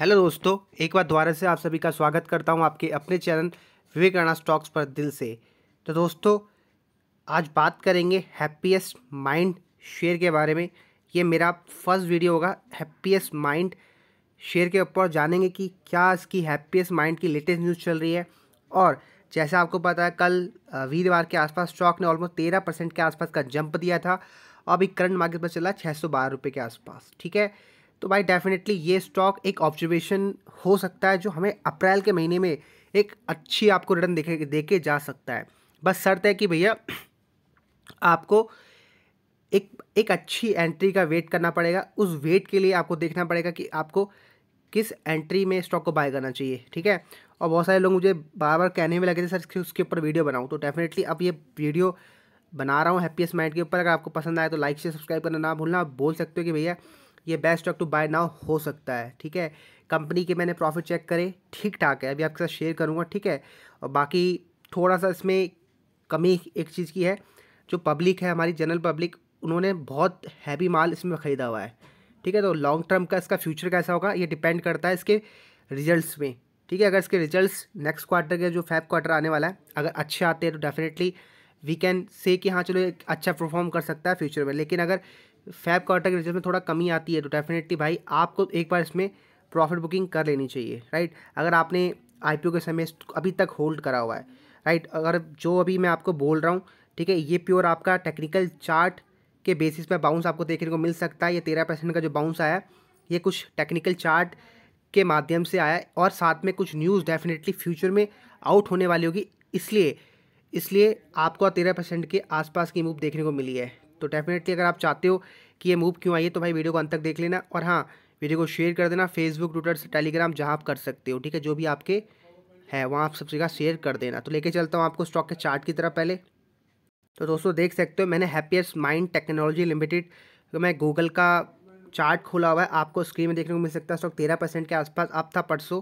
Hello दोस्तों, एक बार दोबारा से आप सभी का स्वागत करता हूं आपके अपने चैनल विवेक राणा स्टॉक्स पर दिल से। तो दोस्तों, आज बात करेंगे हैप्पीएस्ट माइंड शेयर के बारे में। ये मेरा फर्स्ट वीडियो होगा हैप्पीएस्ट माइंड शेयर के ऊपर। जानेंगे कि क्या इसकी हैप्पीएस्ट माइंड की लेटेस्ट न्यूज़ चल रही है। और जैसा आपको पता है, कल वीरवार के आसपास स्टॉक ने ऑलमोस्ट 13% के आसपास का जंप दिया था। अभी करंट मार्केट पर चला 612 रुपये के आसपास। ठीक है, तो भाई डेफिनेटली ये स्टॉक एक ऑब्जर्वेशन हो सकता है जो हमें अप्रैल के महीने में एक अच्छी आपको रिटर्न देके जा सकता है। बस शर्त है कि भैया आपको एक अच्छी एंट्री का वेट करना पड़ेगा। उस वेट के लिए आपको देखना पड़ेगा कि आपको किस एंट्री में स्टॉक को बाय करना चाहिए। ठीक है, और बहुत सारे लोग मुझे बार बार कहने में लगे थे सर उसके ऊपर वीडियो बनाऊँ, तो डेफिनेटली अब ये वीडियो बना रहा हूँ हैप्पीएस्ट माइंड के ऊपर। अगर आपको पसंद आए तो लाइक शेयर सब्सक्राइब करना ना भूलना। आप बोल सकते हो कि भैया ये best stock to buy now हो सकता है। ठीक है, कंपनी के मैंने प्रॉफिट चेक करे, ठीक ठाक है, अभी आपके साथ शेयर करूँगा। ठीक है, और बाकी थोड़ा सा इसमें कमी एक चीज़ की है, जो पब्लिक है हमारी जनरल पब्लिक, उन्होंने बहुत हैवी माल इसमें ख़रीदा हुआ है। ठीक है, तो लॉन्ग टर्म का इसका फ्यूचर कैसा होगा ये डिपेंड करता है इसके रिजल्ट्स में। ठीक है, अगर इसके रिजल्ट्स नेक्स्ट क्वार्टर के जो फैब क्वार्टर आने वाला है अगर अच्छे आते हैं तो डेफिनेटली वी कैन से कि हाँ चलो एक अच्छा परफॉर्म कर सकता है फ्यूचर में। लेकिन अगर फैब क्वार्टर के रिजल्ट में थोड़ा कमी आती है तो डेफिनेटली भाई आपको एक बार इसमें प्रॉफिट बुकिंग कर लेनी चाहिए। राइट, अगर आपने आईपीओ के समय अभी तक होल्ड करा हुआ है। राइट, अगर जो अभी मैं आपको बोल रहा हूँ, ठीक है, ये प्योर आपका टेक्निकल चार्ट के बेसिस पर बाउंस आपको देखने को मिल सकता है। ये 13% का जो बाउंस आया ये कुछ टेक्निकल चार्ट के माध्यम से आया और साथ में कुछ न्यूज़ डेफिनेटली फ्यूचर में आउट होने वाली होगी, इसलिए आपको 13% के आसपास की मूव देखने को मिली है। तो डेफिनेटली अगर आप चाहते हो कि ये मूव क्यों आई है तो भाई वीडियो को अंत तक देख लेना। और हाँ, वीडियो को शेयर कर देना फेसबुक, ट्विटर, टेलीग्राम, जहाँ आप कर सकते हो। ठीक है, जो भी आपके है वहाँ आप सब जगह शेयर कर देना। तो लेके चलता हूँ आपको स्टॉक के चार्ट की तरफ पहले। तो दोस्तों देख सकते हो मैंने हैप्पीएस्ट माइंड टेक्नोलॉजी लिमिटेड तो मैं गूगल का चार्ट खोला हुआ है, आपको स्क्रीन में देखने को मिल सकता है। स्टॉक 13% के आसपास अप था परसों।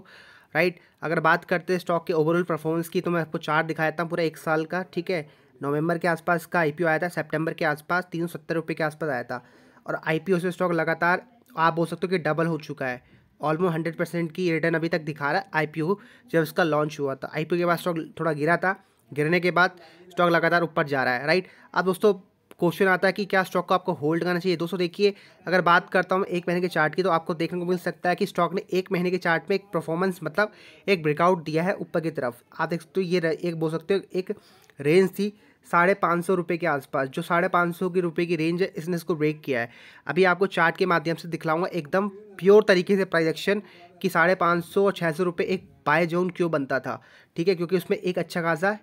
राइट, अगर बात करते हैं स्टॉक के ओवरऑल परफॉर्मेंस की तो मैं आपको चार्ट दिखा देता हूँ पूरा एक साल का। ठीक है, नवंबर के आसपास का आईपीओ आया था, सितंबर के आसपास 370 रुपये के आसपास आया था और आईपीओ से स्टॉक लगातार आप बोल सकते हो कि डबल हो चुका है। ऑलमोस्ट 100% की रिटर्न अभी तक दिखा रहा है आईपीओ जब इसका लॉन्च हुआ था। आईपीओ के बाद स्टॉक थोड़ा गिरा था, गिरने के बाद स्टॉक लगातार ऊपर जा रहा है। राइट, अब दोस्तों क्वेश्चन आता है कि क्या स्टॉक को आपको होल्ड करना चाहिए। दोस्तों देखिए, अगर बात करता हूँ एक महीने के चार्ट की तो आपको देखने को मिल सकता है कि स्टॉक ने एक महीने के चार्ट में एक परफॉर्मेंस मतलब एक ब्रेकआउट दिया है ऊपर की तरफ। आप देख सकते हो ये एक बोल सकते हो एक रेंज थी 550 रुपये के आसपास, जो 550 रुपये की रेंज है इसने इसको ब्रेक किया है। अभी आपको चार्ट के माध्यम से दिखलाऊंगा एकदम प्योर तरीके से प्राइस एक्शन कि 550 और 600 रुपये एक बाय जोन क्यों बनता था। ठीक है, क्योंकि उसमें एक अच्छा खासा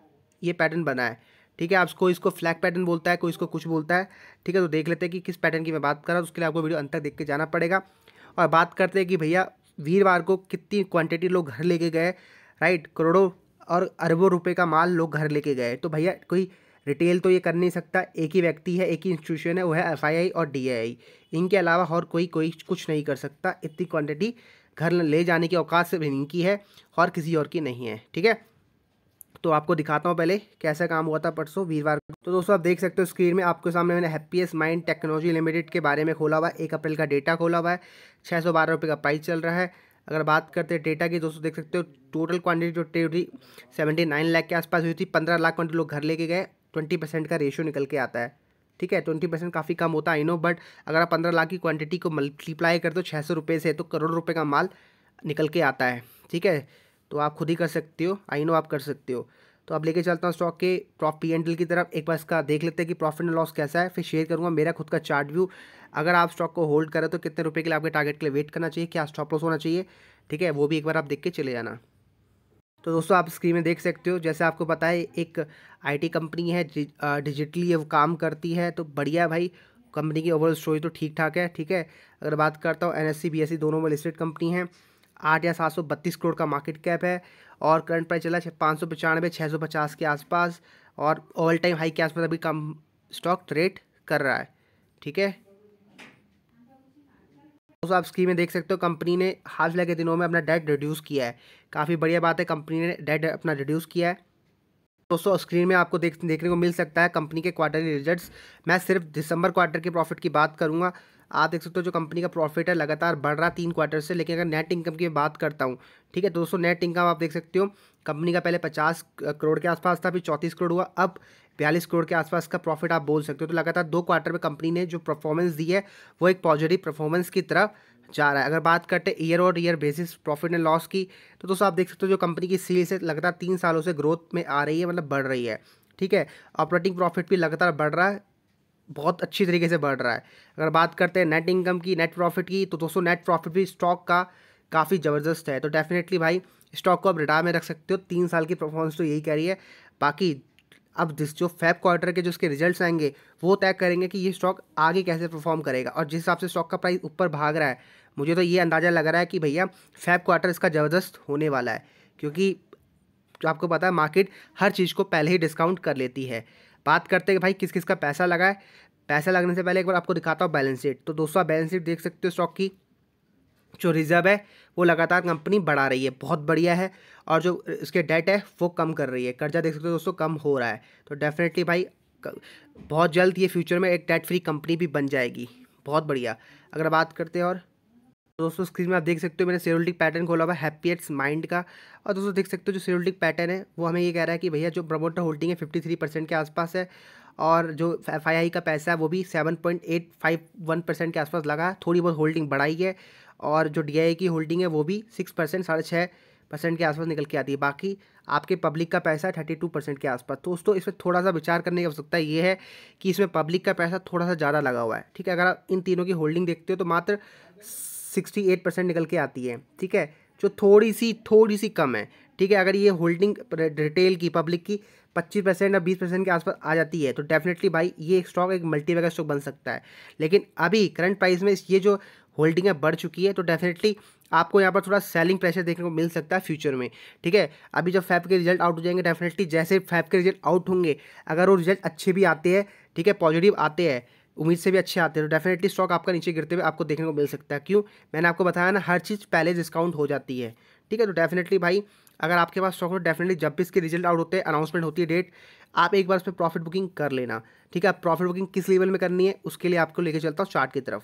ये पैटर्न बना है। ठीक है, आप कोई इसको फ्लैग पैटर्न बोलता है, कोई इसको कुछ बोलता है। ठीक है, तो देख लेते हैं कि किस पैटर्न की मैं बात कर रहा हूँ, उसके लिए आपको वीडियो अंत तक देख के जाना पड़ेगा। और बात करते हैं कि भैया वीरवार को कितनी क्वांटिटी लोग घर लेके गए। राइट, करोड़ों और अरबों रुपए का माल लोग घर लेके गए। तो भैया कोई रिटेल तो ये कर नहीं सकता, एक ही व्यक्ति है, एक ही इंस्टीट्यूशन है, वो है एफआईआई और डीआईआई। इनके अलावा और कोई कुछ नहीं कर सकता। इतनी क्वांटिटी घर ले जाने की औकात सिर्फ इनकी है और किसी और की नहीं है। ठीक है, तो आपको दिखाता हूँ पहले कैसा काम हुआ था परसों वीरवार को। तो दोस्तों आप देख सकते हो स्क्रीन में आपके सामने मैंने हैप्पीएस्ट माइंड टेक्नोलॉजी लिमिटेड के बारे में खोला हुआ है, 1 अप्रैल का डेटा खोला हुआ है, 612 रुपये का प्राइस चल रहा है। अगर बात करते हैं डेटा की दोस्तों देख सकते हो टोटल क्वांटिटी जो ट्रेड हुई 79 लाख के आसपास हुई थी, 15 लाख क्वांटिटी लोग घर लेके गए। 20% का रेशियो निकल के आता है। ठीक है, 20% काफ़ी कम होता है आई नो, बट अगर आप 15 लाख की क्वांटिटी को मल्टीप्लाई कर दो 600 रुपये से तो करोड़ रुपये का माल निकल के आता है। ठीक है, तो आप खुद ही कर सकते हो, आई नो आप कर सकते हो। तो अब लेके चलता हूँ स्टॉक के P&L की तरफ, एक बार इसका देख लेते हैं कि प्रॉफिट एंड लॉस कैसा है, फिर शेयर करूँगा मेरा खुद का चार्ट व्यू। अगर आप स्टॉक को होल्ड करें तो कितने रुपए के लिए आपके टारगेट के लिए वेट करना चाहिए, क्या स्टॉप लॉस होना चाहिए। ठीक है, वो भी एक बार आप देख के चले जाना। तो दोस्तों आप स्क्रीन में देख सकते हो, जैसे आपको पता है एक IT कंपनी है, डिजिटली वो काम करती है, तो बढ़िया भाई कंपनी की ओवरऑल स्टोरी तो ठीक ठाक है। ठीक है, अगर बात करता हूँ NSE BSE दोनों में लिस्टेड कंपनी है, 8,732 करोड़ का मार्केट कैप है और करंट प्राइस चला 595-650 के आसपास और ऑल टाइम हाई के आसपास अभी कम स्टॉक ट्रेड कर रहा है। ठीक है, तो आप स्क्रीन में देख सकते हो कंपनी ने हाल के दिनों में अपना डेट रिड्यूस किया है, काफ़ी बढ़िया बात है, कंपनी ने डेट अपना रिड्यूस किया है। दोस्तों स्क्रीन में आपको देखने को मिल सकता है कंपनी के क्वार्टरली रिजल्ट्स। मैं सिर्फ दिसंबर क्वार्टर के प्रॉफिट की बात करूँगा। आप देख सकते हो जो कंपनी का प्रॉफिट है लगातार बढ़ रहा 3 क्वार्टर से। लेकिन अगर नेट इनकम की बात करता हूँ, ठीक है दोस्तों, नेट इनकम आप देख सकते हो कंपनी का पहले 50 करोड़ के आसपास था, अभी 34 करोड़ हुआ, अब 42 करोड़ के आसपास का प्रॉफिट आप बोल सकते हो। तो लगातार 2 क्वार्टर में कंपनी ने जो परफॉर्मेंस दी है वो एक पॉजिटिव परफॉर्मेंस की तरफ जा रहा है। अगर बात करते हैं ईयर और year basis profit and loss की, तो दोस्तों आप देख सकते हो जो कंपनी की सेल्स है लगातार 3 सालों से ग्रोथ में आ रही है, मतलब बढ़ रही है, ठीक है। ऑपरेटिंग प्रॉफिट भी लगातार बढ़ रहा है, बहुत अच्छी तरीके से बढ़ रहा है। अगर बात करते हैं नेट इनकम की, नेट प्रॉफिट की, तो दोस्तों नेट प्रॉफिट भी स्टॉक का काफ़ी ज़बरदस्त है। तो डेफिनेटली भाई स्टॉक को आप रिटायर में रख सकते हो, 3 साल की परफॉर्मेंस तो यही कह रही है। बाकी अब जिस जो Feb क्वार्टर के जो उसके रिजल्ट्स आएंगे वो तय करेंगे कि ये स्टॉक आगे कैसे परफॉर्म करेगा। और जिस हिसाब से स्टॉक का प्राइस ऊपर भाग रहा है, मुझे तो ये अंदाज़ा लग रहा है कि भैया Feb क्वार्टर इसका ज़बरदस्त होने वाला है, क्योंकि आपको पता है मार्केट हर चीज़ को पहले ही डिस्काउंट कर लेती है। बात करते हैं भाई किस किस का पैसा लगा है। पैसा लगने से पहले एक बार आपको दिखाता हूँ बैलेंस शीट। तो दोस्तों आप बैलेंस शीट देख सकते हो, स्टॉक की जो रिजर्व है वो लगातार कंपनी बढ़ा रही है, बहुत बढ़िया है, और जो इसके डेट है वो कम कर रही है, कर्जा देख सकते हो दोस्तों कम हो रहा है। तो डेफिनेटली भाई बहुत जल्द ये फ्यूचर में एक डेट फ्री कंपनी भी बन जाएगी, बहुत बढ़िया। अगर बात करते हैं और दोस्तों स्क्रीन में आप देख सकते हो मैंने सिरोलिटिक पैटर्न खोला हुआ है हैप्पीएस्ट माइंड का, और दोस्तों देख सकते हो जो सिरोलिटिक पैटर्न है वो हमें ये कह रहा है कि भैया जो प्रमोटर होल्डिंग है 53% के आसपास है, और जो FII का पैसा है वो भी 7.851% के आसपास लगा है, थोड़ी बहुत होल्डिंग बढ़ाई है। और जो DII की होल्डिंग है वो भी 6%, 6.5% के आसपास निकल के आती है। बाकी आपके पब्लिक का पैसा 32% के आसपास। तो दोस्तों इसमें थोड़ा सा विचार करने की आवश्यकता ये है कि इसमें पब्लिक का पैसा थोड़ा सा ज़्यादा लगा हुआ है, ठीक है। अगर आप इन तीनों की होल्डिंग देखते हो तो मात्र 68% निकल के आती है, ठीक है, जो थोड़ी सी कम है, ठीक है। अगर ये होल्डिंग रिटेल की पब्लिक की 25% या 20% के आसपास आ जाती है तो डेफिनेटली भाई ये स्टॉक एक मल्टीबैगर स्टॉक बन सकता है। लेकिन अभी करंट प्राइस में ये जो होल्डिंग है बढ़ चुकी है, तो डेफिनेटली आपको यहाँ पर थोड़ा सेलिंग प्रेशर देखने को मिल सकता है फ्यूचर में, ठीक है। अभी जब Feb के रिजल्ट आउट हो जाएंगे, डेफिनेटली जैसे Feb के रिजल्ट आउट होंगे, अगर वो रिजल्ट अच्छे भी आते हैं, ठीक है, पॉजिटिव आते हैं, उम्मीद से भी अच्छे आते हैं, तो डेफिनेटली स्टॉक आपका नीचे गिरते हुए आपको देखने को मिल सकता है। क्यों, मैंने आपको बताया ना हर चीज़ पहले डिस्काउंट हो जाती है, ठीक है। तो डेफिनेटली भाई अगर आपके पास स्टॉक हो तो डेफिनेटली जब भी इसके रिजल्ट आउट होते हैं, अनाउंसमेंट होती है डेट, आप एक बार उस पर प्रॉफिट बुकिंग कर लेना, ठीक है। आप प्रॉफिट बुकिंग किस लेवल में करनी है उसके लिए आपको लेकर चलता हूँ चार्ट की तरफ।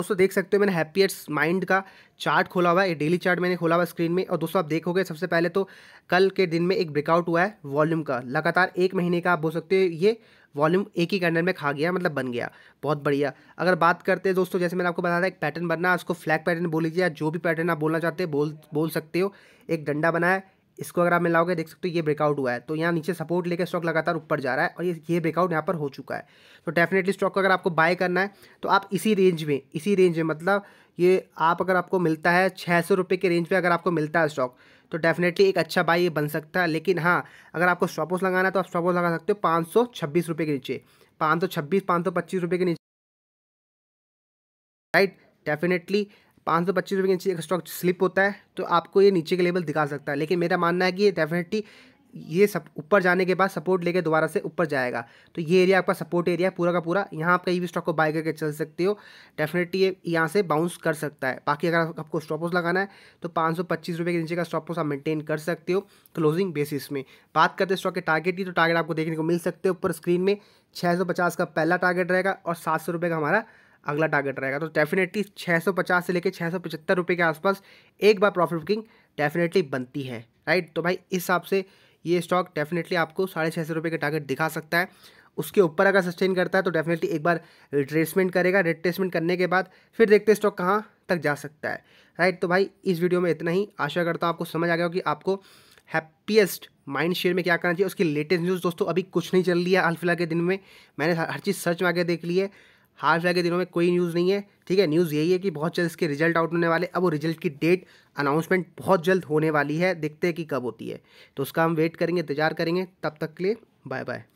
दोस्तों देख सकते हो मैंने हैप्पीएस्ट माइंड का चार्ट खोला हुआ है, डेली चार्ट मैंने खोला हुआ स्क्रीन में। और दोस्तों आप देखोगे सबसे पहले तो कल के दिन में एक ब्रेकआउट हुआ है वॉल्यूम का, लगातार 1 महीने का आप बोल सकते हो ये वॉल्यूम एक ही कैंडल में खा गया, मतलब बन गया, बहुत बढ़िया। अगर बात करते हैं दोस्तों, जैसे मैंने आपको बताया था एक पैटर्न बनना, उसको फ्लैग पैटर्न बोल लीजिए या जो भी पैटर्न आप बोलना चाहते हैं बोल सकते हो। एक डंडा बना है, इसको अगर आप मिलाओगे देख सकते हो ये ब्रेकआउट हुआ है, तो यहाँ नीचे सपोर्ट लेकर स्टॉक लगातार ऊपर जा रहा है और ये ब्रेकआउट यहाँ पर हो चुका है। तो डेफिनेटली स्टॉक को अगर आपको बाय करना है तो आप इसी रेंज में मतलब ये आप अगर आपको मिलता है 600 रुपये के रेंज में अगर आपको मिलता है स्टॉक तो डेफिनेटली एक अच्छा बाय ये बन सकता है। लेकिन हाँ, अगर आपको स्टॉप लॉस लगाना है तो आप स्टॉप लॉस लगा सकते हो 526 रुपये के नीचे, 525 के नीचे, राइट। डेफिनेटली 525 रुपये के नीचे एक स्टॉक स्लिप होता है तो आपको ये नीचे के लेवल दिखा सकता है। लेकिन मेरा मानना है कि ये डेफिनेटली ये सब ऊपर जाने के बाद सपोर्ट लेके दोबारा से ऊपर जाएगा, तो ये एरिया आपका सपोर्ट एरिया पूरा का पूरा, यहाँ आप कहीं भी स्टॉक को बाय करके चल सकते हो। डेफिनेटली ये यहाँ से बाउंस कर सकता है। बाकी अगर आपको स्टॉप लॉस लगाना है तो 525 रुपये के नीचे का स्टॉप लॉस आप मेंटेन कर सकते हो क्लोजिंग बेसिस में। बात करते हैं स्टॉक के टारगेट की, तो टारगेट आपको देखने को मिल सकते हैं ऊपर स्क्रीन में, 650 का पहला टारगेट रहेगा और 700 रुपये का हमारा अगला टारगेट रहेगा। तो डेफिनेटली 650 से लेकर 675 रुपये के आसपास एक बार प्रॉफिट बुकिंग डेफिनेटली बनती है, राइट। तो भाई इस हिसाब से ये स्टॉक डेफिनेटली आपको 650 रुपये का टारगेट दिखा सकता है। उसके ऊपर अगर सस्टेन करता है तो डेफिनेटली एक बार रिट्रेसमेंट करेगा, रिट्रेसमेंट करने के बाद फिर देखते हैं स्टॉक कहाँ तक जा सकता है, राइट। तो भाई इस वीडियो में इतना ही, आशा करता हूँ आपको समझ आ गया हो कि आपको हैप्पीएस्ट माइंड शेयर में क्या करना चाहिए। उसकी लेटेस्ट न्यूज़ दोस्तों अभी कुछ नहीं चल रही है हाल फिलहाल के दिन में, मैंने हर चीज़ सर्च मार के देख ली है, हाल फिलहाल के दिनों में कोई न्यूज़ नहीं है, ठीक है। न्यूज़ यही है कि बहुत जल्द इसके रिजल्ट आउट होने वाले, अब वो रिजल्ट की डेट अनाउंसमेंट बहुत जल्द होने वाली है, देखते हैं कि कब होती है, तो उसका हम वेट करेंगे, इंतजार करेंगे। तब तक के लिए बाय बाय।